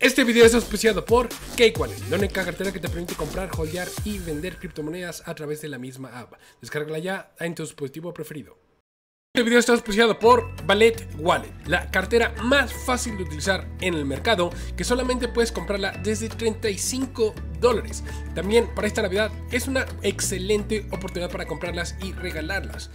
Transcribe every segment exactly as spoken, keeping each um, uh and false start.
Este video es auspiciado por Cake Wallet, la única cartera que te permite comprar, holdear y vender criptomonedas a través de la misma app. Descárgala ya en tu dispositivo preferido. Este video está auspiciado por Ballet Wallet, la cartera más fácil de utilizar en el mercado, que solamente puedes comprarla desde treinta y cinco dólares. También para esta Navidad es una excelente oportunidad para comprarlas y regalarlas.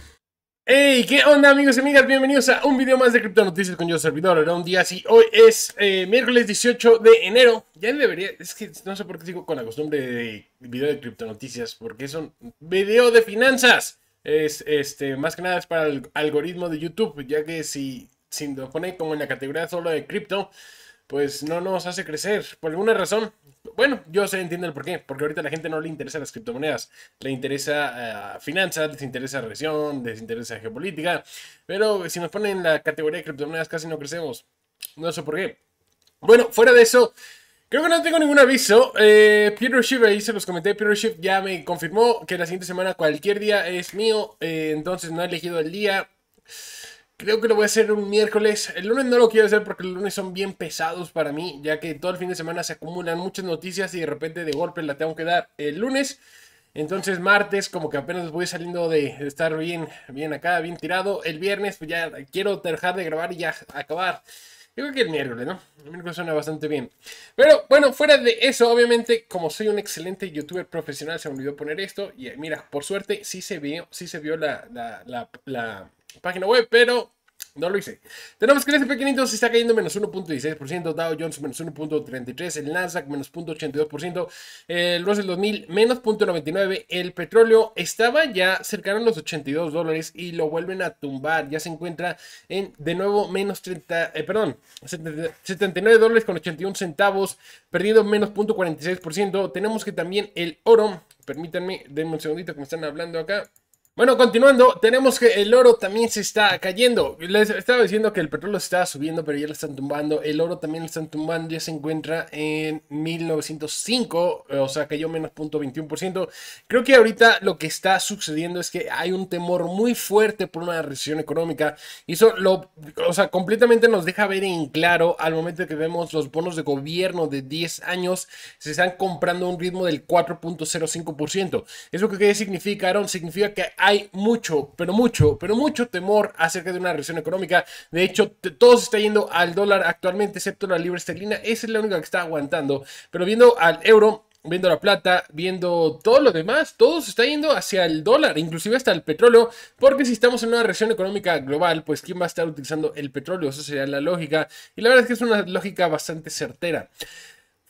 Hey, ¿qué onda, amigos y amigas? Bienvenidos a un video más de Cripto Noticias con yo, servidor. Era un día así. Hoy es eh, miércoles dieciocho de enero. Ya debería, es que no sé por qué sigo con la costumbre de video de Cripto Noticias, porque es un video de finanzas. Es, este, más que nada es para el algoritmo de YouTube, ya que si, si lo pone como en la categoría solo de cripto, pues no nos hace crecer, por alguna razón. Bueno, yo sé, entiendo el porqué, porque ahorita a la gente no le interesa las criptomonedas, le interesa uh, finanzas, les interesa recesión, les interesa geopolítica, pero si nos ponen en la categoría de criptomonedas casi no crecemos, no sé por qué. Bueno, fuera de eso, creo que no tengo ningún aviso. eh, Peter Schiff, ahí se los comenté, Peter Schiff ya me confirmó que la siguiente semana cualquier día es mío, eh, entonces no he elegido el día. Creo que lo voy a hacer un miércoles. El lunes no lo quiero hacer porque los lunes son bien pesados para mí, ya que todo el fin de semana se acumulan muchas noticias y de repente de golpe la tengo que dar el lunes. Entonces martes como que apenas voy saliendo de estar bien, bien acá, bien tirado. El viernes pues ya quiero dejar de grabar y ya acabar. Yo creo que el miércoles, ¿no? El miércoles suena bastante bien. Pero bueno, fuera de eso, obviamente, como soy un excelente youtuber profesional, se me olvidó poner esto. Y mira, por suerte sí se vio, sí se vio la... la, la, la página web, pero no lo hice. Tenemos que el S and P quinientos está cayendo menos uno punto dieciséis por ciento, Dow Jones menos uno punto treinta y tres por ciento, el Nasdaq menos uno punto ochenta y dos por ciento, el Russell dos mil menos uno punto noventa y nueve por ciento, el petróleo estaba ya cercano a los ochenta y dos dólares y lo vuelven a tumbar, ya se encuentra en de nuevo menos treinta, eh, perdón, setenta, setenta y nueve dólares con ochenta y un centavos, perdiendo menos uno punto cuarenta y seis por ciento. Tenemos que también el oro, permítanme, denme un segundito que me están hablando acá. Bueno, continuando, tenemos que el oro también se está cayendo. Les estaba diciendo que el petróleo está subiendo, pero ya lo están tumbando. El oro también lo están tumbando, ya se encuentra en mil novecientos cinco, o sea, cayó menos punto veintiuno por ciento. Creo que ahorita lo que está sucediendo es que hay un temor muy fuerte por una recesión económica. Y eso, lo, o sea, completamente nos deja ver en claro al momento que vemos los bonos de gobierno de diez años se están comprando a un ritmo del cuatro punto cero cinco por ciento. ¿Eso qué significa, Aaron? Significa que hay mucho, pero mucho, pero mucho temor acerca de una recesión económica. De hecho, todo se está yendo al dólar actualmente, excepto la libra esterlina. Esa es la única que está aguantando. Pero viendo al euro, viendo la plata, viendo todo lo demás, todo se está yendo hacia el dólar, inclusive hasta el petróleo, porque si estamos en una recesión económica global, pues ¿quién va a estar utilizando el petróleo? Esa sería la lógica. Y la verdad es que es una lógica bastante certera.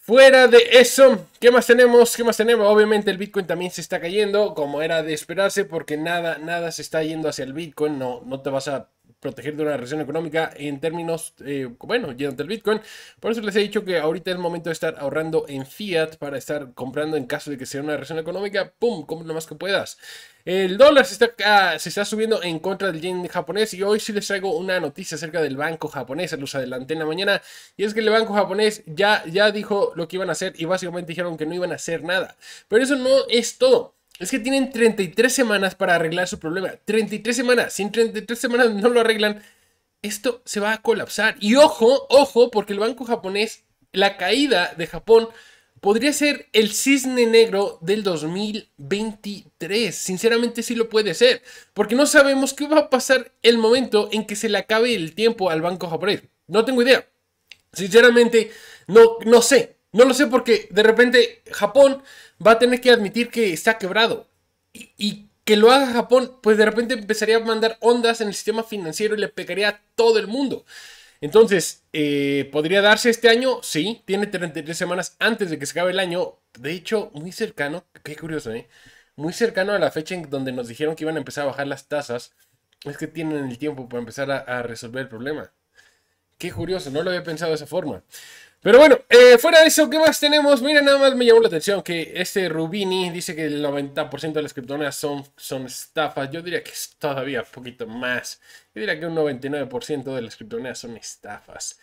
Fuera de eso, ¿qué más tenemos? ¿Qué más tenemos? Obviamente el Bitcoin también se está cayendo, como era de esperarse, porque nada, nada se está yendo hacia el Bitcoin. No, no te vas a proteger de una recesión económica en términos, eh, bueno, yéndote el Bitcoin. Por eso les he dicho que ahorita es el momento de estar ahorrando en fiat para estar comprando en caso de que sea una recesión económica. ¡Pum! Compra lo más que puedas. El dólar se está, uh, se está subiendo en contra del yen japonés y hoy sí les traigo una noticia acerca del banco japonés, los adelanté en la mañana, y es que el banco japonés ya, ya dijo lo que iban a hacer y básicamente dijeron que no iban a hacer nada. Pero eso no es todo. Es que tienen treinta y tres semanas para arreglar su problema. treinta y tres semanas. Si en treinta y tres semanas no lo arreglan, esto se va a colapsar. Y ojo, ojo, porque el banco japonés, la caída de Japón, podría ser el cisne negro del dos mil veintitrés. Sinceramente sí lo puede ser. Porque no sabemos qué va a pasar el momento en que se le acabe el tiempo al banco japonés. No tengo idea. Sinceramente, no, no sé. No lo sé porque de repente Japón va a tener que admitir que está quebrado. Y, y que lo haga Japón, pues de repente empezaría a mandar ondas en el sistema financiero y le pegaría a todo el mundo. Entonces, eh, ¿podría darse este año? Sí, tiene treinta y tres semanas antes de que se acabe el año. De hecho, muy cercano, qué curioso, ¿eh? Muy cercano a la fecha en donde nos dijeron que iban a empezar a bajar las tasas. Es que tienen el tiempo para empezar a, a resolver el problema. Qué curioso, no lo había pensado de esa forma. Pero bueno, eh, fuera de eso, ¿qué más tenemos? Mira, nada más me llamó la atención que este Rubini dice que el noventa por ciento de las criptomonedas son, son estafas. Yo diría que es todavía un poquito más. Yo diría que un noventa y nueve por ciento de las criptomonedas son estafas.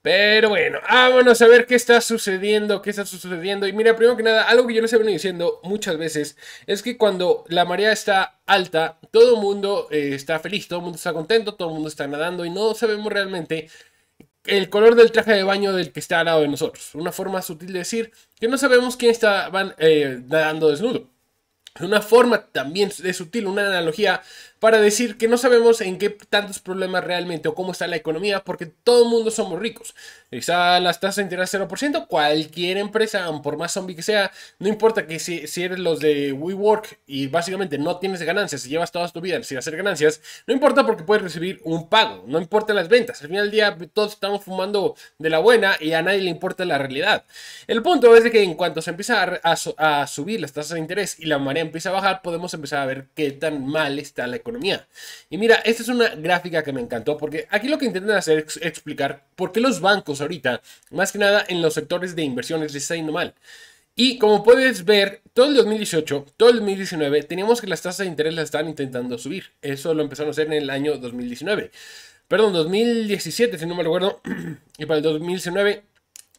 Pero bueno, vámonos a ver qué está sucediendo, qué está sucediendo. Y mira, primero que nada, algo que yo les he venido diciendo muchas veces es que cuando la marea está alta, todo el mundo eh, está feliz, todo el mundo está contento, todo el mundo está nadando y no sabemos realmente el color del traje de baño del que está al lado de nosotros. Una forma sutil de decir que no sabemos quién está van, eh, nadando desnudo. Una forma también de sutil, una analogía para decir que no sabemos en qué tantos problemas realmente o cómo está la economía, porque todo el mundo somos ricos. Está las tasas de interés cero por ciento, cualquier empresa, por más zombie que sea, no importa que si, si eres los de WeWork y básicamente no tienes ganancias, si llevas toda tu vida sin hacer ganancias, no importa porque puedes recibir un pago, no importa las ventas. Al final del día todos estamos fumando de la buena y a nadie le importa la realidad. El punto es de que en cuanto se empieza a, a, a subir las tasas de interés y la marea empieza a bajar, podemos empezar a ver qué tan mal está la economía. Y mira, esta es una gráfica que me encantó, porque aquí lo que intentan hacer es explicar por qué los bancos ahorita, más que nada en los sectores de inversiones, les está yendo mal. Y como puedes ver, todo el dos mil dieciocho, todo el dos mil diecinueve, teníamos que las tasas de interés las estaban intentando subir. Eso lo empezaron a hacer en el año dos mil diecinueve. Perdón, dos mil diecisiete, si no me recuerdo. Y para el dos mil diecinueve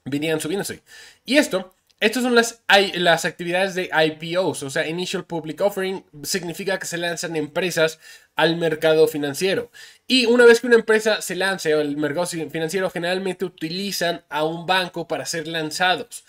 venían subiéndose. Y esto... Estas son las, las actividades de I P Os, o sea, Initial Public Offering, significa que se lanzan empresas al mercado financiero. Y una vez que una empresa se lance al mercado financiero, generalmente utilizan a un banco para ser lanzados.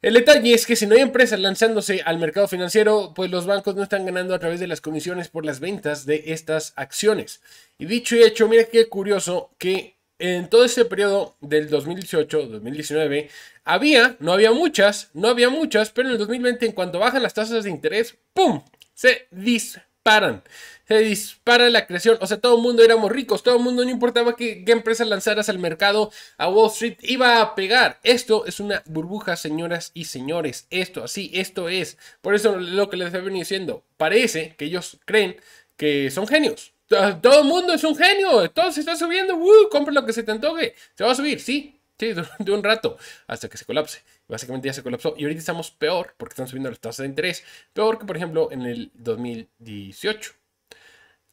El detalle es que si no hay empresas lanzándose al mercado financiero, pues los bancos no están ganando a través de las comisiones por las ventas de estas acciones. Y dicho y hecho, mira qué curioso que... En todo este periodo del dos mil dieciocho dos mil diecinueve había, no había muchas, no había muchas, pero en el dos mil veinte, en cuanto bajan las tasas de interés, ¡pum!, se disparan. Se dispara la creación, o sea, todo el mundo éramos ricos, todo el mundo, no importaba qué, qué empresas lanzaras al mercado, a Wall Street iba a pegar. Esto es una burbuja, señoras y señores, esto así, esto es. Por eso lo que les he venido diciendo, parece que ellos creen que son genios. Todo el mundo es un genio, todo se está subiendo, uh, compra lo que se te antoje, se va a subir, sí, sí, durante un rato, hasta que se colapse. Básicamente ya se colapsó y ahorita estamos peor porque están subiendo las tasas de interés, peor que por ejemplo en el dos mil dieciocho.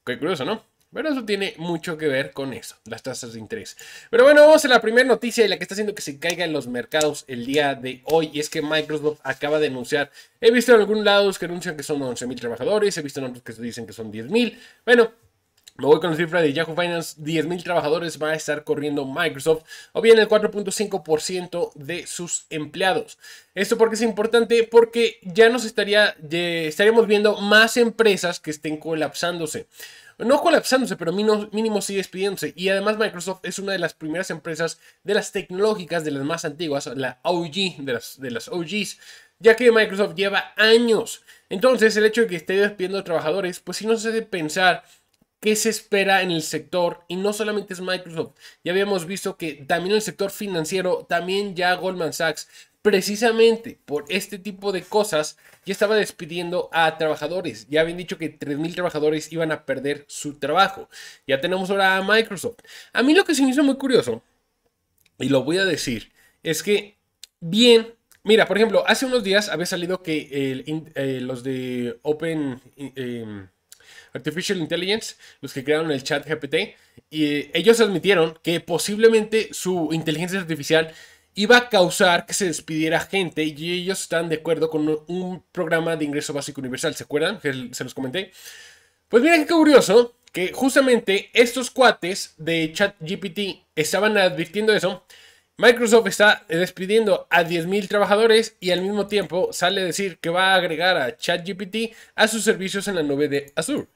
Qué curioso, ¿no? Pero eso tiene mucho que ver con eso, las tasas de interés. Pero bueno, vamos a la primera noticia y la que está haciendo que se caiga en los mercados el día de hoy. Y es que Microsoft acaba de anunciar, he visto en algunos lados que anuncian que son once mil trabajadores, he visto en otros que dicen que son diez mil, bueno... Me voy con la cifra de Yahoo Finance, diez mil trabajadores va a estar corriendo Microsoft, o bien el cuatro punto cinco por ciento de sus empleados. Esto porque es importante, porque ya nos estaría, estaríamos viendo más empresas que estén colapsándose. No colapsándose, pero mínimo, mínimo sí despidiéndose. Y además Microsoft es una de las primeras empresas de las tecnológicas, de las más antiguas, la O G, de las, de las O Gs, ya que Microsoft lleva años. Entonces el hecho de que esté despidiendo trabajadores, pues sí nos hace pensar... ¿Qué se espera en el sector? Y no solamente es Microsoft. Ya habíamos visto que también el sector financiero, también ya Goldman Sachs, precisamente por este tipo de cosas, ya estaba despidiendo a trabajadores. Ya habían dicho que tres mil trabajadores iban a perder su trabajo. Ya tenemos ahora a Microsoft. A mí lo que se me hizo muy curioso, y lo voy a decir, es que bien... Mira, por ejemplo, hace unos días había salido que eh, eh, los de Open... Eh, Artificial Intelligence, los que crearon el ChatGPT, y ellos admitieron que posiblemente su inteligencia artificial iba a causar que se despidiera gente, y ellos están de acuerdo con un, un programa de ingreso básico universal, ¿se acuerdan? Que se los comenté. Pues miren qué curioso, que justamente estos cuates de ChatGPT estaban advirtiendo eso. Microsoft está despidiendo a diez mil trabajadores y al mismo tiempo sale a decir que va a agregar a ChatGPT a sus servicios en la nube de Azure.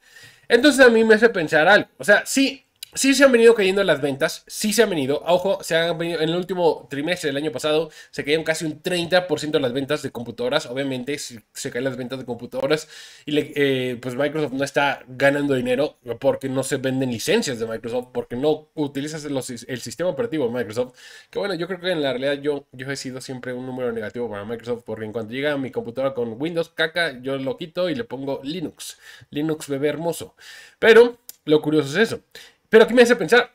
Entonces a mí me hace pensar algo. O sea, sí, sí se han venido cayendo las ventas, sí se han venido. Ojo, se han venido, en el último trimestre del año pasado se cayeron casi un treinta por ciento de las ventas de computadoras. Obviamente si se caen las ventas de computadoras y le, eh, pues Microsoft no está ganando dinero porque no se venden licencias de Microsoft, porque no utilizas los, el sistema operativo de Microsoft. Que bueno, yo creo que en la realidad yo, yo he sido siempre un número negativo para Microsoft, porque en cuanto llega mi computadora con Windows, caca, yo lo quito y le pongo Linux. Linux bebé hermoso. Pero lo curioso es eso. Pero aquí me hace pensar,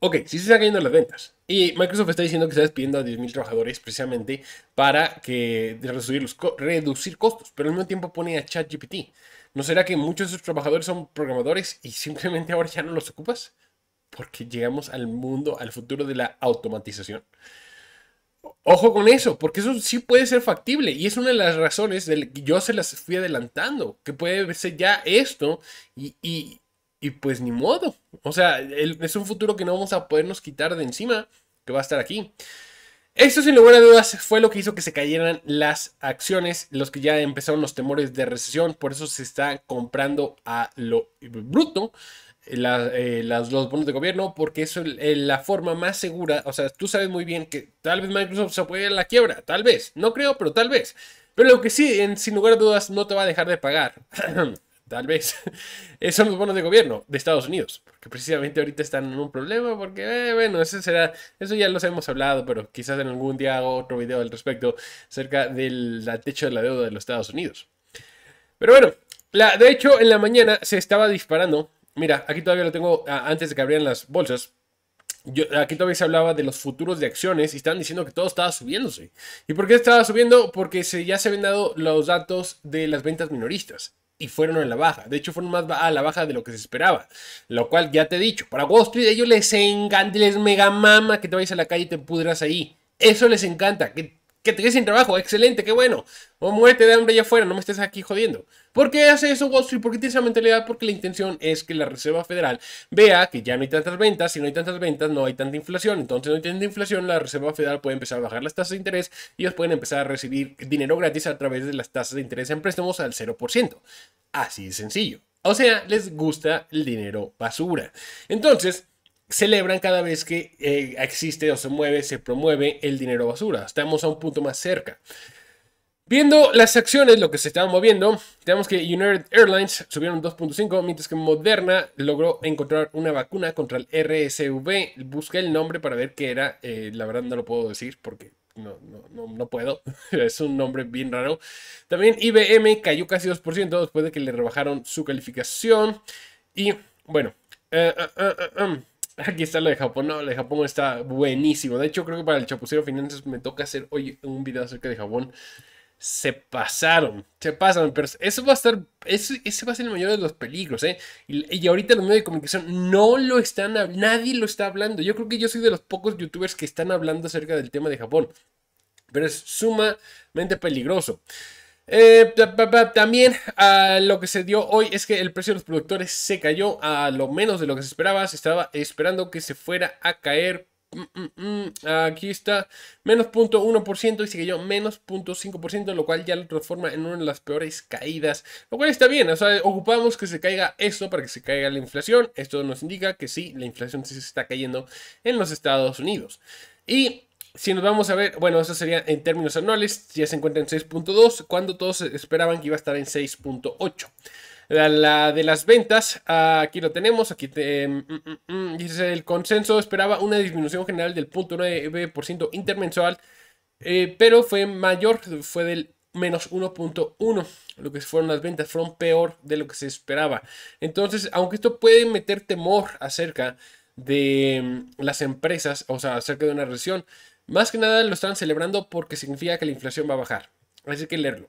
ok, si se están cayendo las ventas y Microsoft está diciendo que está despidiendo a diez mil trabajadores precisamente para que reducir, los co reducir costos, pero al mismo tiempo pone a ChatGPT. ¿No será que muchos de esos trabajadores son programadores y simplemente ahora ya no los ocupas? Porque llegamos al mundo, al futuro de la automatización. Ojo con eso, porque eso sí puede ser factible y es una de las razones de que yo se las fui adelantando, que puede ser ya esto y... y Y pues ni modo. O sea, el, es un futuro que no vamos a podernos quitar de encima, que va a estar aquí. Esto, sin lugar a dudas, fue lo que hizo que se cayeran las acciones, los que ya empezaron los temores de recesión. Por eso se está comprando a lo bruto la, eh, las, los bonos de gobierno, porque eso es la forma más segura. O sea, tú sabes muy bien que tal vez Microsoft se puede ir a la quiebra, tal vez, no creo, pero tal vez. Pero lo que sí, en, sin lugar a dudas, no te va a dejar de pagar, tal vez, son los bonos de gobierno de Estados Unidos, porque precisamente ahorita están en un problema, porque, eh, bueno, eso será, eso ya los hemos hablado, pero quizás en algún día hago otro video al respecto, acerca del techo de la deuda de los Estados Unidos. Pero bueno, la, de hecho, en la mañana se estaba disparando, mira, aquí todavía lo tengo a, antes de que abrieran las bolsas. Yo, aquí todavía se hablaba de los futuros de acciones y estaban diciendo que todo estaba subiéndose. ¿Y por qué estaba subiendo? Porque se, ya se habían dado los datos de las ventas minoristas. Y fueron a la baja. De hecho, fueron más a la baja de lo que se esperaba. Lo cual ya te he dicho. Para Wall Street, a ellos les encanta, les mega mama que te vayas a la calle y te pudras ahí. Eso les encanta. Que, que te quedes sin trabajo. Excelente, qué bueno. O muerte de hambre allá afuera. No me estés aquí jodiendo. ¿Por qué hace eso Wall Street? ¿Por qué tiene esa mentalidad? Porque la intención es que la Reserva Federal vea que ya no hay tantas ventas. Si no hay tantas ventas, no hay tanta inflación. Entonces, no hay tanta inflación. La Reserva Federal puede empezar a bajar las tasas de interés. Y ellos pueden empezar a recibir dinero gratis a través de las tasas de interés en préstamos al cero por ciento. Así de sencillo. O sea, les gusta el dinero basura. Entonces, celebran cada vez que eh, existe o se mueve, se promueve el dinero basura. Estamos a un punto más cerca. Viendo las acciones, lo que se estaba moviendo, tenemos que United Airlines subieron dos punto cinco, mientras que Moderna logró encontrar una vacuna contra el R S V. Busqué el nombre para ver qué era. Eh, la verdad no lo puedo decir porque no, no, no, no puedo. Es un nombre bien raro. También I B M cayó casi dos por ciento después de que le rebajaron su calificación. Y bueno, eh, eh, eh, eh. aquí está lo de Japón. No, lo de Japón está buenísimo. De hecho, creo que para el Chapucero Finanzas me toca hacer hoy un video acerca de Japón. Se pasaron, se pasan, pero eso va a estar, ese, ese va a ser el mayor de los peligros, ¿eh? Y, y ahorita los medios de comunicación no lo están, nadie lo está hablando. Yo creo que yo soy de los pocos youtubers que están hablando acerca del tema de Japón, pero es sumamente peligroso. Eh, también uh, lo que se dio hoy es que el precio de los productores se cayó a lo menos de lo que se esperaba. Se estaba esperando que se fuera a caer. Mm, mm, mm. Aquí está menos cero punto uno por ciento y se cayó menos cero punto cinco por ciento, lo cual ya lo transforma en una de las peores caídas, lo cual está bien. O sea, ocupamos que se caiga esto para que se caiga la inflación. Esto nos indica que sí, la inflación sí se está cayendo en los Estados Unidos. Y si nos vamos a ver, bueno, eso sería en términos anuales, ya se encuentra en seis punto dos cuando todos esperaban que iba a estar en seis punto ocho. La, la de las ventas, uh, aquí lo tenemos, aquí te, mm, mm, mm, dice el consenso esperaba una disminución general del cero punto nueve por ciento intermensual, eh, pero fue mayor, fue del menos uno punto uno. Lo que fueron las ventas fueron peor de lo que se esperaba. Entonces, aunque esto puede meter temor acerca de mm, las empresas, o sea, acerca de una recesión, más que nada lo están celebrando porque significa que la inflación va a bajar. Así que leerlo.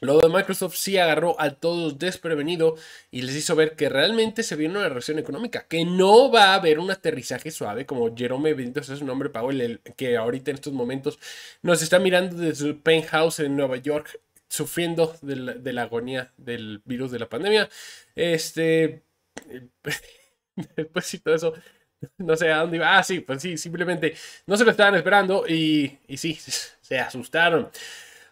Lo de Microsoft sí agarró a todos desprevenido y les hizo ver que realmente se viene una recesión económica, que no va a haber un aterrizaje suave como Jerome, bendito sea su nombre, Powell, el, que ahorita en estos momentos nos está mirando desde su penthouse en Nueva York, sufriendo de la, de la agonía del virus de la pandemia. Este, después y todo eso, no sé a dónde iba. Ah, sí, pues sí, simplemente no se lo estaban esperando y, y sí, se asustaron.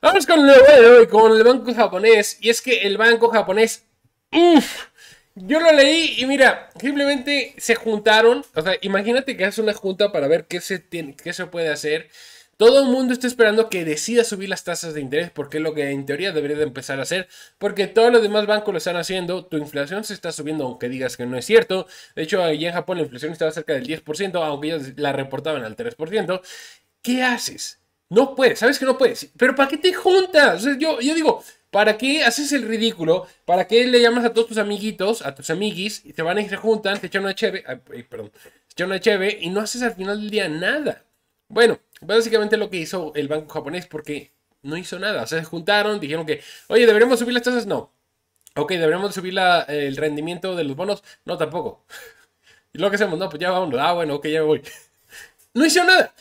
Vamos con lo bueno de hoy, con el banco japonés. Y es que el banco japonés, uff, yo lo leí y mira, simplemente se juntaron. O sea, imagínate que haces una junta para ver qué se, tiene, qué se puede hacer. Todo el mundo está esperando que decida subir las tasas de interés, porque es lo que en teoría debería de empezar a hacer, porque todos los demás bancos lo están haciendo. Tu inflación se está subiendo, aunque digas que no es cierto. De hecho, allá en Japón la inflación estaba cerca del diez por ciento, aunque ellos la reportaban al tres por ciento. ¿Qué haces? No puedes, sabes que no puedes, pero ¿para qué te juntas? O sea, yo, yo digo, ¿para qué haces el ridículo? ¿Para qué le llamas a todos tus amiguitos, a tus amiguis, y te van y se juntan, te echan una cheve, ay, perdón, te echan una cheve y no haces al final del día nada? Bueno, básicamente lo que hizo el banco japonés, porque no hizo nada. O sea, se juntaron, dijeron que, oye, ¿deberíamos subir las tasas? No. Ok, ¿deberíamos subir la, el rendimiento de los bonos? No, tampoco. ¿Y lo que hacemos? No, pues ya vámonos. Ah, bueno, ok, ya me voy. No hizo nada.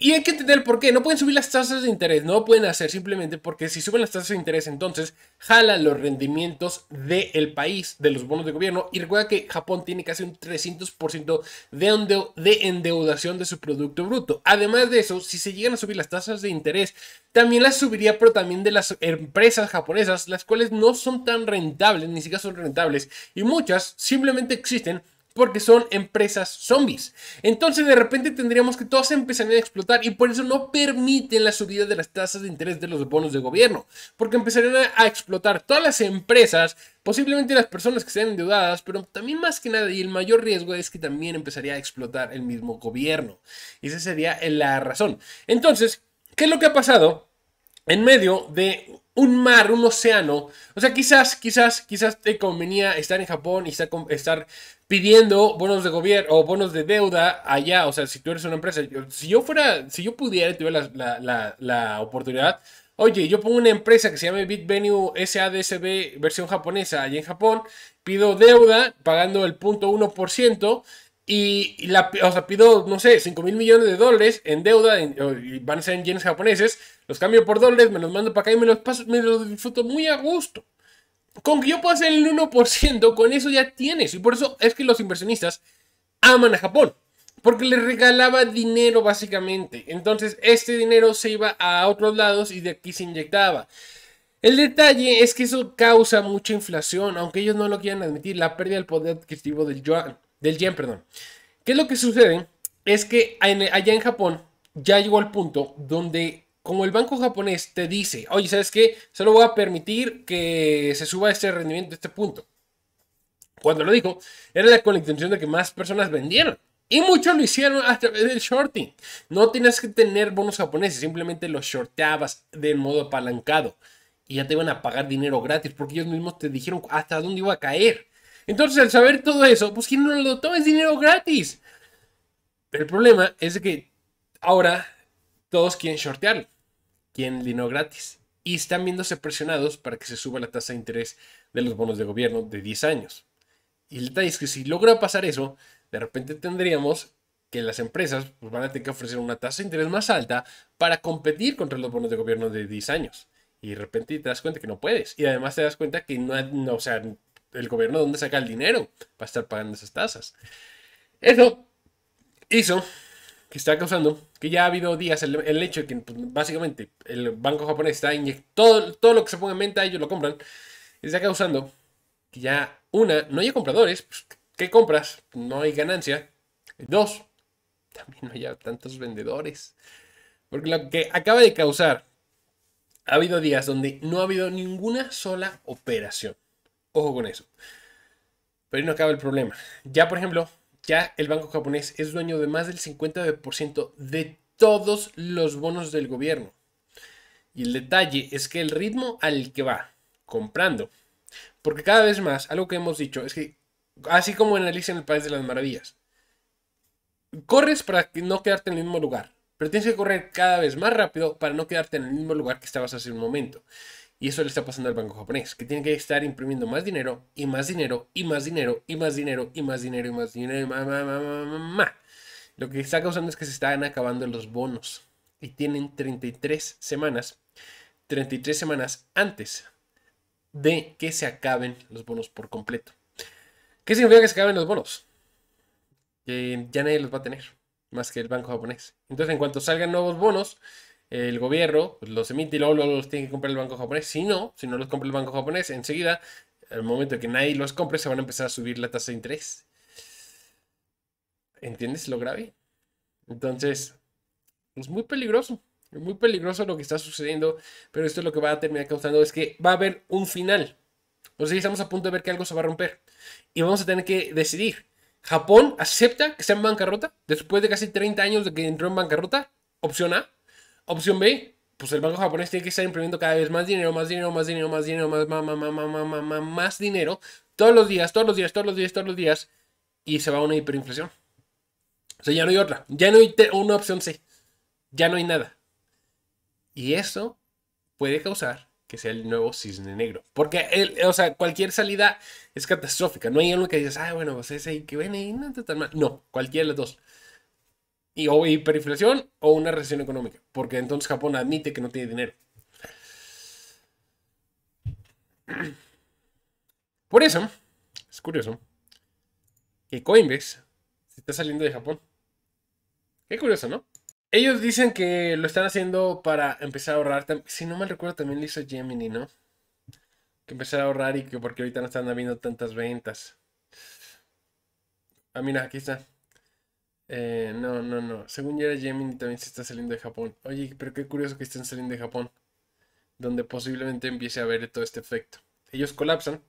Y hay que entender por qué. No pueden subir las tasas de interés. No lo pueden hacer simplemente porque si suben las tasas de interés, entonces jalan los rendimientos del país, de los bonos de gobierno. Y recuerda que Japón tiene casi un trescientos por ciento de, de endeudación de su producto bruto. Además de eso, si se llegan a subir las tasas de interés, también las subiría, pero también de las empresas japonesas, las cuales no son tan rentables, ni siquiera son rentables. Y muchas simplemente existen porque son empresas zombies. Entonces de repente tendríamos que todas empezarían a explotar. Y por eso no permiten la subida de las tasas de interés de los bonos de gobierno. Porque empezarían a explotar todas las empresas. Posiblemente las personas que sean endeudadas. Pero también más que nada. Y el mayor riesgo es que también empezaría a explotar el mismo gobierno. Y esa sería la razón. Entonces, ¿qué es lo que ha pasado? En medio de un mar, un océano. O sea, quizás, quizás, quizás te convenía estar en Japón y estar, estar pidiendo bonos de gobierno o bonos de deuda allá. O sea, si tú eres una empresa, yo, si yo fuera, si yo pudiera y tuviera la, la, la, la oportunidad, oye, yo pongo una empresa que se llama Bitvenue S A D S B versión japonesa allá en Japón, pido deuda pagando el punto uno por ciento. Y la, o sea, pido, no sé, cinco mil millones de dólares en deuda, en, y van a ser en yenes japoneses, los cambio por dólares, me los mando para acá y me los paso, me los disfruto muy a gusto. Con que yo pueda hacer el uno por ciento, con eso ya tienes. Y por eso es que los inversionistas aman a Japón, porque les regalaba dinero básicamente. Entonces este dinero se iba a otros lados y de aquí se inyectaba. El detalle es que eso causa mucha inflación, aunque ellos no lo quieran admitir, la pérdida del poder adquisitivo del yuan. Del yen, perdón. ¿Qué es lo que sucede? Es que en, allá en Japón ya llegó al punto donde, como el banco japonés te dice, oye, ¿sabes qué? Solo voy a permitir que se suba este rendimiento de este punto. Cuando lo dijo, era la, con la intención de que más personas vendieran. Y muchos lo hicieron a través del shorting. No tienes que tener bonos japoneses, simplemente los shorteabas de modo apalancado. Y ya te iban a pagar dinero gratis porque ellos mismos te dijeron hasta dónde iba a caer. Entonces, al saber todo eso, pues quien no lo toma es dinero gratis. Pero el problema es que ahora todos quieren shortearlo, quieren dinero gratis. Y están viéndose presionados para que se suba la tasa de interés de los bonos de gobierno de diez años. Y el detalle es que si logra pasar eso, de repente tendríamos que las empresas pues, van a tener que ofrecer una tasa de interés más alta para competir contra los bonos de gobierno de diez años. Y de repente te das cuenta que no puedes. Y además te das cuenta que no, no o sea... el gobierno, ¿dónde saca el dinero para estar pagando esas tasas? Eso hizo que está causando que ya ha habido días el, el hecho de que pues, básicamente el banco japonés está inyectando todo, todo lo que se ponga en venta, ellos lo compran. Está causando que ya, una, no haya compradores. Pues, ¿qué compras? No hay ganancia. Dos, también no haya tantos vendedores. Porque lo que acaba de causar, ha habido días donde no ha habido ninguna sola operación. Ojo con eso. Pero ahí no acaba el problema. Ya, por ejemplo, ya el banco japonés es dueño de más del cincuenta por ciento de todos los bonos del gobierno. Y el detalle es que el ritmo al que va comprando, porque cada vez más, algo que hemos dicho, es que, así como en Alicia en el País de las Maravillas, corres para no quedarte en el mismo lugar, pero tienes que correr cada vez más rápido para no quedarte en el mismo lugar que estabas hace un momento. Y eso le está pasando al banco japonés, que tiene que estar imprimiendo más dinero, y más dinero, y más dinero, y más dinero, y más dinero, y más dinero, y más, más, más, más. Lo que está causando es que se están acabando los bonos. Y tienen treinta y tres semanas, treinta y tres semanas antes de que se acaben los bonos por completo. ¿Qué significa que se acaben los bonos? Que ya nadie los va a tener, más que el banco japonés. Entonces, en cuanto salgan nuevos bonos, el gobierno pues, los emite y luego, luego los tiene que comprar el banco japonés. Si no, si no los compra el banco japonés, enseguida, al momento que nadie los compre, se van a empezar a subir la tasa de interés. ¿Entiendes lo grave? Entonces, es muy peligroso. Es muy peligroso lo que está sucediendo. Pero esto es lo que va a terminar causando es que va a haber un final. O sea, estamos a punto de ver que algo se va a romper. Y vamos a tener que decidir. ¿Japón acepta que está en bancarrota? Después de casi treinta años de que entró en bancarrota. Opción A. Opción B, pues el banco japonés tiene que estar imprimiendo cada vez más dinero, más dinero, más dinero, más dinero, más, más, más, más, más, más, más, más dinero. Todos los días, todos los días, todos los días, todos los días. Y se va a una hiperinflación. O sea, ya no hay otra. Ya no hay una opción C. Ya no hay nada. Y eso puede causar que sea el nuevo cisne negro. Porque, el, o sea, cualquier salida es catastrófica. No hay uno que digas, ah, bueno, pues ese ahí que viene y no está tan mal. No, cualquiera de las dos. y o hiperinflación o una recesión económica, porque entonces Japón admite que no tiene dinero. Por eso, es curioso que Coinbase se está saliendo de Japón. Qué curioso, ¿no? Ellos dicen que lo están haciendo para empezar a ahorrar. Si no mal recuerdo, también lo hizo Gemini, ¿no? Que empezar a ahorrar y que porque ahorita no están habiendo tantas ventas. Ah, mira, aquí está. Eh, no, no, no. Según yo era Gemini, también se está saliendo de Japón. Oye, pero qué curioso que estén saliendo de Japón, donde posiblemente empiece a haber todo este efecto. Ellos colapsan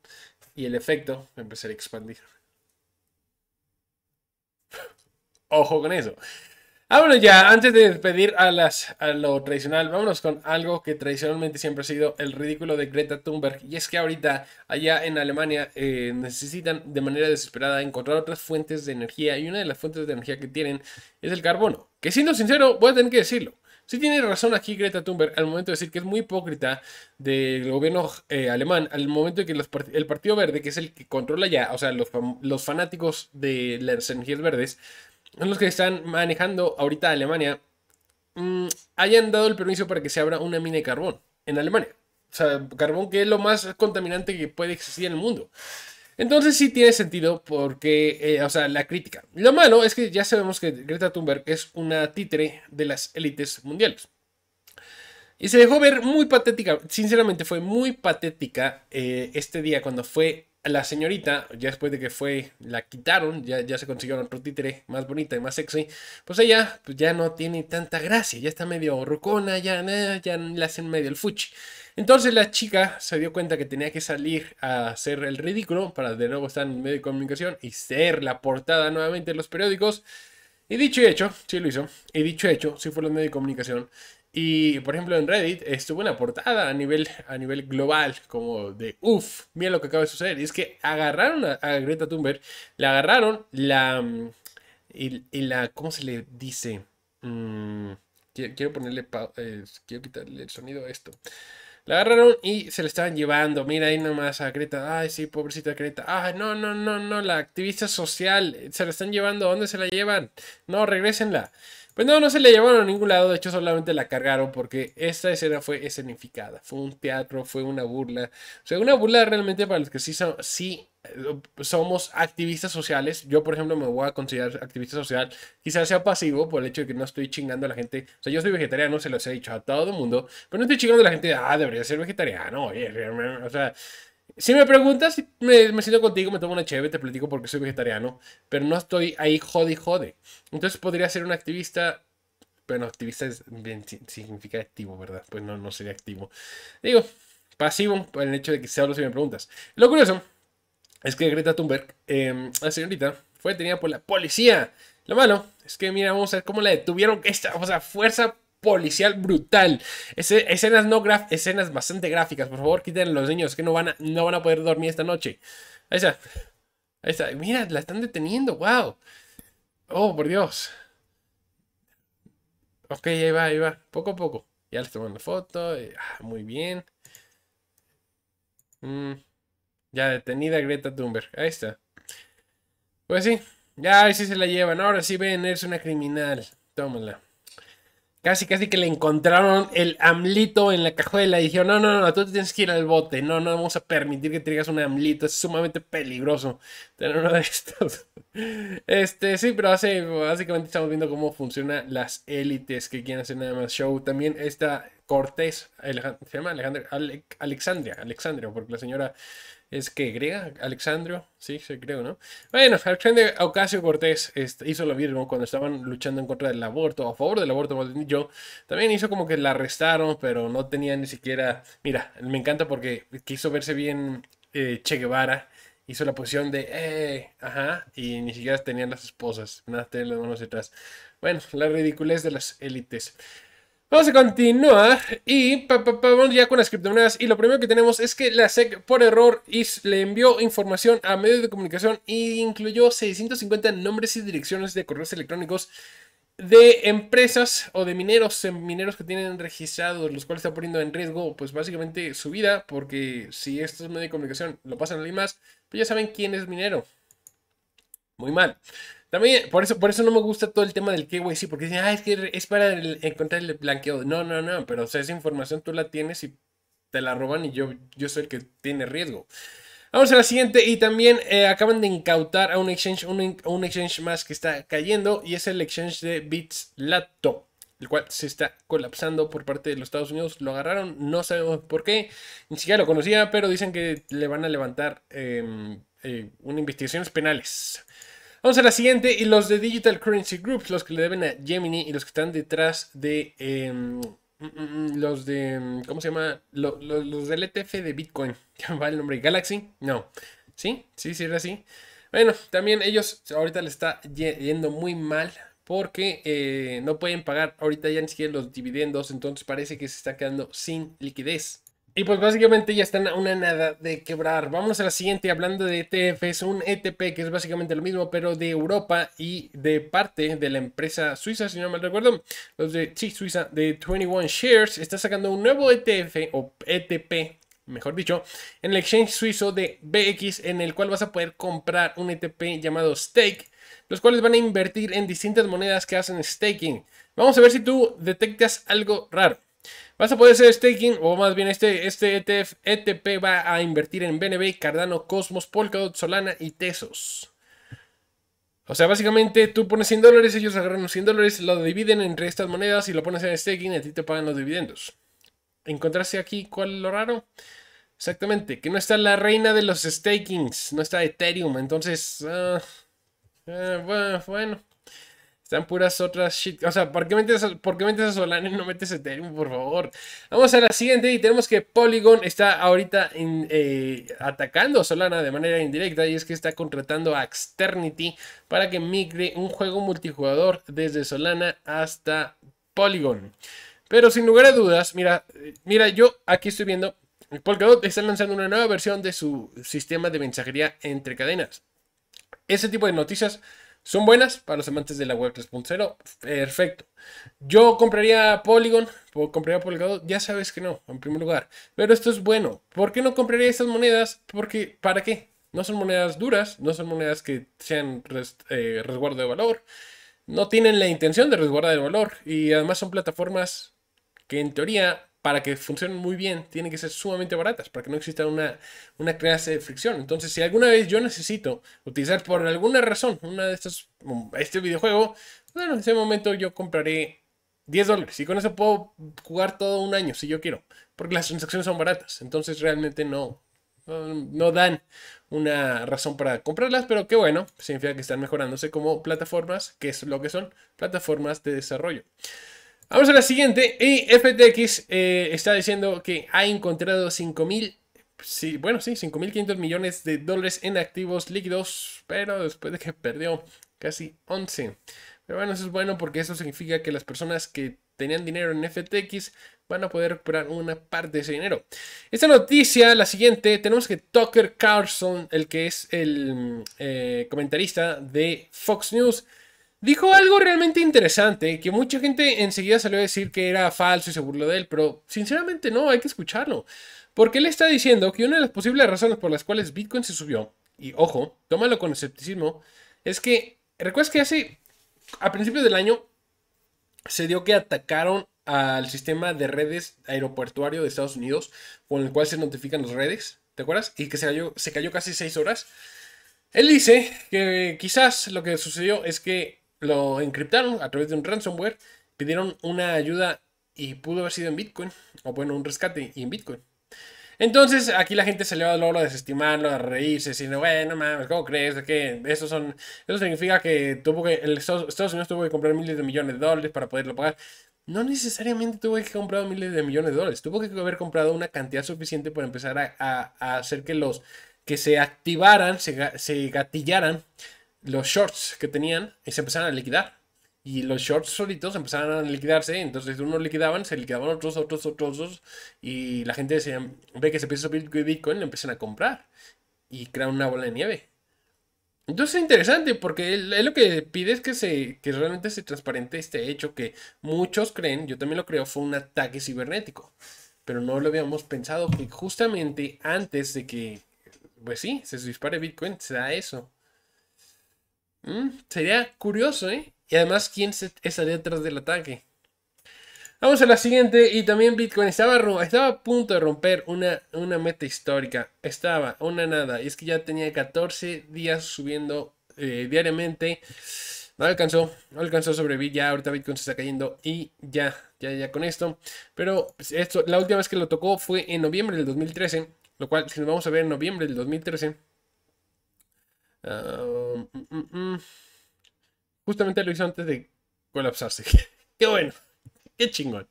y el efecto empezará a expandir. Ojo con eso. Ah, bueno, ya, antes de despedir a, las, a lo tradicional, vámonos con algo que tradicionalmente siempre ha sido el ridículo de Greta Thunberg. Y es que ahorita, allá en Alemania, eh, necesitan de manera desesperada encontrar otras fuentes de energía. Y una de las fuentes de energía que tienen es el carbono. Que siendo sincero, voy a tener que decirlo. Sí tiene razón aquí Greta Thunberg al momento de decir que es muy hipócrita del gobierno eh, alemán al momento de que los part el Partido Verde, que es el que controla ya, o sea, los, los fanáticos de las energías verdes, son los que están manejando ahorita Alemania, mmm, hayan dado el permiso para que se abra una mina de carbón en Alemania. O sea, carbón que es lo más contaminante que puede existir en el mundo. Entonces sí tiene sentido porque, eh, o sea, la crítica. Lo malo es que ya sabemos que Greta Thunberg es una títere de las élites mundiales. Y se dejó ver muy patética, sinceramente fue muy patética eh, este día cuando fue la señorita, ya después de que fue, la quitaron, ya, ya se consiguieron otro títere más bonita y más sexy. Pues ella pues ya no tiene tanta gracia, ya está medio rucona, ya, ya le hacen medio el fuchi. Entonces la chica se dio cuenta que tenía que salir a hacer el ridículo para de nuevo estar en el medio de comunicación y ser la portada nuevamente en los periódicos. Y dicho y hecho, sí lo hizo. Y dicho y hecho, sí fue en los medios de comunicación. Y por ejemplo en Reddit estuvo una portada a nivel, a nivel global como de uff, mira lo que acaba de suceder. Y es que agarraron a, a Greta Thunberg, la agarraron, la... Y, y la... ¿Cómo se le dice? Mm, quiero ponerle... Pa, eh, quiero quitarle el sonido a esto. La agarraron y se la estaban llevando. Mira ahí nomás a Greta. Ay, sí, pobrecita Greta. Ay, no, no, no, no. La activista social. Se la están llevando. ¿Dónde se la llevan? No, regrésenla. Pues no, no se la llevaron a ningún lado. De hecho, solamente la cargaron porque esta escena fue escenificada. Fue un teatro, fue una burla. O sea, una burla realmente para los que sí son, sí somos activistas sociales. Yo, por ejemplo, me voy a considerar activista social. Quizás sea pasivo por el hecho de que no estoy chingando a la gente. O sea, yo soy vegetariano, se los he dicho a todo el mundo, pero no estoy chingando a la gente. Ah, debería ser vegetariano. O sea, si me preguntas, me, me siento contigo, me tomo una chévere, te platico porque soy vegetariano, pero no estoy ahí jode y jode. Entonces podría ser un activista. Bueno, activista es bien, significa activo, ¿verdad? Pues no, no sería activo. Digo, pasivo por el hecho de que se hablo si me preguntas. Lo curioso es que Greta Thunberg, eh, la señorita, fue detenida por la policía. Lo malo es que, mira, vamos a ver cómo la detuvieron. Esta, o sea, fuerza policial brutal. Ese, escenas, no graf, escenas bastante gráficas. Por favor, quiten a los niños que no van a, no van a poder dormir esta noche. Ahí está. Ahí está. Mira, la están deteniendo. ¡Wow! ¡Oh, por Dios! Ok, ahí va, ahí va. Poco a poco. Ya les toman la foto. Ah, muy bien. Mmm... Ya detenida Greta Thunberg. Ahí está. Pues sí. Ya ahí sí se la llevan. Ahora sí ven, eres una criminal. Tómala. Casi, casi que le encontraron el amlito en la cajuela. Y dijeron, no, no, no, tú tienes que ir al bote. No, no vamos a permitir que traigas un amlito. Es sumamente peligroso tener uno de estos. Este, sí, pero hace, básicamente estamos viendo cómo funcionan las élites que quieren hacer nada más show. También esta Cortés, se llama Alejandra, Ale, Alexandria, Alexandria, porque la señora... Es que griega, Alexandria, sí, sí, creo, ¿no? Bueno, Alexandria Ocasio Cortés este, hizo lo mismo cuando estaban luchando en contra del aborto, a favor del aborto, más bien yo. También hizo como que la arrestaron, pero no tenía ni siquiera... Mira, me encanta porque quiso verse bien eh, Che Guevara. Hizo la posición de, eh, ajá, y ni siquiera tenían las esposas. Nada, tenían las manos detrás. Bueno, la ridiculez de las élites. Vamos a continuar y pa, pa, pa, vamos ya con las criptomonedas. Y lo primero que tenemos es que la S E C por error is, le envió información a medios de comunicación e incluyó seiscientos cincuenta nombres y direcciones de correos electrónicos de empresas o de mineros, mineros que tienen registrados, los cuales está poniendo en riesgo pues básicamente su vida, porque si estos medios de comunicación lo pasan a alguien más, pues ya saben quién es minero. muy mal. También, por eso, por eso no me gusta todo el tema del K Y C, porque dicen, ah, es que es para el, encontrar el blanqueo. No, no, no, pero o sea, esa información tú la tienes y te la roban y yo, yo soy el que tiene riesgo. Vamos a la siguiente, y también eh, acaban de incautar a un exchange, un, un exchange más que está cayendo, y es el exchange de Bits Lato, el cual se está colapsando por parte de los Estados Unidos. Lo agarraron, no sabemos por qué, ni siquiera lo conocía, pero dicen que le van a levantar eh, eh, unas investigaciones penales. Vamos a la siguiente, y los de Digital Currency Group, los que le deben a Gemini y los que están detrás de eh, los de, ¿cómo se llama? Los, los, los del E T F de Bitcoin, ¿va el nombre? ¿Galaxy? No, ¿sí? Sí, sí era así. Bueno, también ellos ahorita les está yendo muy mal, porque eh, no pueden pagar ahorita ya ni siquiera los dividendos, entonces parece que se está quedando sin liquidez. Y pues básicamente ya están a una nada de quebrar. Vámonos a la siguiente, hablando de E T Fs, un E T P que es básicamente lo mismo, pero de Europa y de parte de la empresa suiza, si no mal recuerdo, los de, sí, Suiza, de veintiuno Shares, está sacando un nuevo E T F, o E T P, mejor dicho, en el exchange suizo de B X, en el cual vas a poder comprar un E T P llamado Stake, los cuales van a invertir en distintas monedas que hacen staking. Vamos a ver si tú detectas algo raro. Vas a poder hacer staking, o más bien este, este E T F, E T P va a invertir en B N B, Cardano, Cosmos, Polkadot, Solana y Tesos. O sea, básicamente tú pones cien dólares, ellos agarran cien dólares, lo dividen entre estas monedas y lo pones en staking y a ti te pagan los dividendos. ¿Encontraste aquí cuál es lo raro? Exactamente, que no está la reina de los stakings, no está Ethereum, entonces... Uh... Eh, bueno, bueno, están puras otras shit. O sea, ¿por qué metes a, por qué metes a Solana y no metes a Ethereum, por favor? Vamos a la siguiente, y tenemos que Polygon está ahorita in, eh, atacando a Solana de manera indirecta, y es que está contratando a Externity para que migre un juego multijugador desde Solana hasta Polygon. Pero sin lugar a dudas, mira, mira, yo aquí estoy viendo, Polkadot está lanzando una nueva versión de su sistema de mensajería entre cadenas. Ese tipo de noticias son buenas para los amantes de la web tres punto cero. Perfecto. Yo compraría Polygon, o compraría Polkadot, ya sabes que no, en primer lugar. Pero esto es bueno. ¿Por qué no compraría estas monedas? Porque, ¿para qué? No son monedas duras, no son monedas que sean res, eh, resguardo de valor. No tienen la intención de resguardar el valor. Y además son plataformas que en teoría, para que funcionen muy bien, tienen que ser sumamente baratas, para que no exista una, una clase de fricción. Entonces, si alguna vez yo necesito utilizar por alguna razón una de estas, este videojuego, bueno, en ese momento yo compraré diez dólares. Y con eso puedo jugar todo un año, si yo quiero, porque las transacciones son baratas. Entonces, realmente no, no, no dan una razón para comprarlas, pero qué bueno, significa que están mejorándose como plataformas, que es lo que son, plataformas de desarrollo. Vamos a la siguiente, y F T X eh, está diciendo que ha encontrado cinco mil, sí, bueno, sí, cinco mil quinientos millones de dólares en activos líquidos, pero después de que perdió casi once. Pero bueno, eso es bueno, porque eso significa que las personas que tenían dinero en F T X van a poder recuperar una parte de ese dinero. Esta noticia, la siguiente, tenemos que Tucker Carlson, el que es el eh, comentarista de Fox News, dijo algo realmente interesante, que mucha gente enseguida salió a decir que era falso y se burló de él, pero sinceramente no, hay que escucharlo. Porque él está diciendo que una de las posibles razones por las cuales Bitcoin se subió, y ojo, tómalo con escepticismo, es que, ¿recuerdas que hace, a principios del año, se dio que atacaron al sistema de redes aeroportuario de Estados Unidos, con el cual se notifican las redes, ¿te acuerdas? Y que se cayó, se cayó casi seis horas. Él dice que quizás lo que sucedió es que lo encriptaron a través de un ransomware, pidieron una ayuda y pudo haber sido en Bitcoin, o bueno, un rescate y en Bitcoin. Entonces aquí la gente salió a logro a desestimarlo, a reírse, diciendo, bueno, mames, ¿cómo crees? ¿Qué? Eso, son, eso significa que, tuvo que el Estados Unidos tuvo que comprar miles de millones de dólares para poderlo pagar. No necesariamente tuvo que comprar miles de millones de dólares, tuvo que haber comprado una cantidad suficiente para empezar a, a, a hacer que los que se activaran, se, se gatillaran los shorts que tenían y se empezaron a liquidar. Y los shorts solitos empezaron a liquidarse. Entonces unos liquidaban, se liquidaban otros, otros, otros, otros. Y la gente se, ve que se empieza a subir Bitcoin, lo empiezan a comprar. Y crean una bola de nieve. Entonces es interesante, porque él, él lo que pide es que, se, que realmente se transparente este hecho que muchos creen, yo también lo creo, fue un ataque cibernético. Pero no lo habíamos pensado que justamente antes de que, pues sí, se dispare Bitcoin, se da eso. Mm, sería curioso, ¿eh? Y además, ¿quién se estaría detrás del ataque? Vamos a la siguiente. Y también Bitcoin estaba, estaba a punto de romper una, una meta histórica. Estaba una nada. Y es que ya tenía catorce días subiendo eh, diariamente. No alcanzó, no alcanzó a sobrevivir. Ya ahorita Bitcoin se está cayendo y ya, ya, ya con esto. Pero esto, la última vez que lo tocó fue en noviembre del dos mil trece. Lo cual, si nos vamos a ver en noviembre del dos mil trece. Uh, mm, mm, mm. Justamente lo hizo antes de colapsarse. ¡Qué bueno! ¡Qué chingón!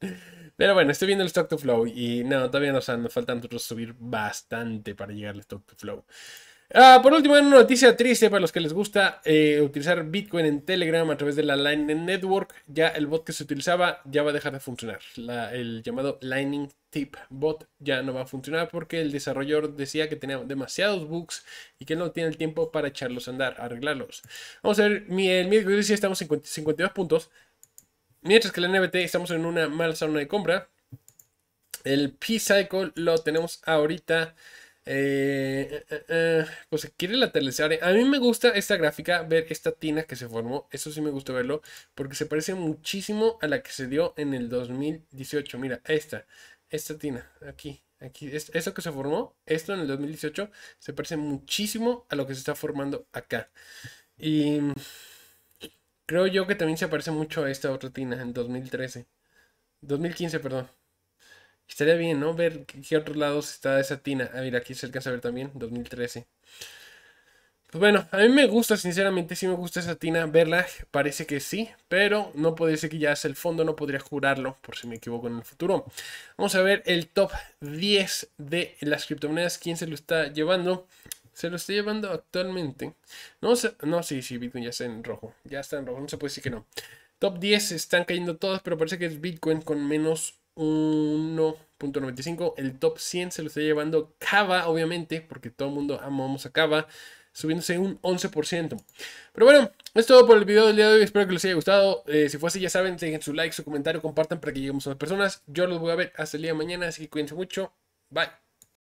Pero bueno, estoy viendo el stock to flow y no, todavía nos, nos faltan otros subir bastante para llegar al stock to flow. Ah, por último, una noticia triste para los que les gusta eh, utilizar Bitcoin en Telegram a través de la Lightning Network. Ya el bot que se utilizaba ya va a dejar de funcionar. La, el llamado Lightning Tip Bot ya no va a funcionar porque el desarrollador decía que tenía demasiados bugs y que no tiene el tiempo para echarlos a andar, arreglarlos. Vamos a ver, el miércoles estamos en cincuenta y dos puntos. Mientras que la N B T estamos en una mala zona de compra. El P-Cycle lo tenemos ahorita. Eh, eh, eh, pues se quiere lateralizar. A mí me gusta esta gráfica, ver esta tina que se formó. Eso sí me gusta verlo porque se parece muchísimo a la que se dio en el dos mil dieciocho. Mira, esta, esta tina, aquí, aquí. Esto que se formó, esto en el dos mil dieciocho, se parece muchísimo a lo que se está formando acá. Y... creo yo que también se parece mucho a esta otra tina en dos mil trece. dos mil quince, perdón. Estaría bien, ¿no? Ver qué otros lados está esa tina. A ver, aquí se alcanza a ver también. dos mil trece. Pues bueno, a mí me gusta, sinceramente, sí me gusta esa tina. Verla, parece que sí. Pero no podría ser que ya es el fondo. No podría jurarlo, por si me equivoco en el futuro. Vamos a ver el top diez de las criptomonedas. ¿Quién se lo está llevando? Se lo está llevando actualmente. No, se, no, sí, sí, Bitcoin ya está en rojo. Ya está en rojo, no se puede decir que no. Top diez están cayendo todos, pero parece que es Bitcoin con menos uno punto noventa y cinco. El top cien se lo está llevando Kava, obviamente, porque todo el mundo amamos a Kava, subiéndose un once por ciento. Pero bueno, es todo por el video del día de hoy. Espero que les haya gustado. Eh, si fue así, ya saben, dejen su like, su comentario, compartan para que lleguemos a más personas. Yo los voy a ver hasta el día de mañana, así que cuídense mucho. Bye.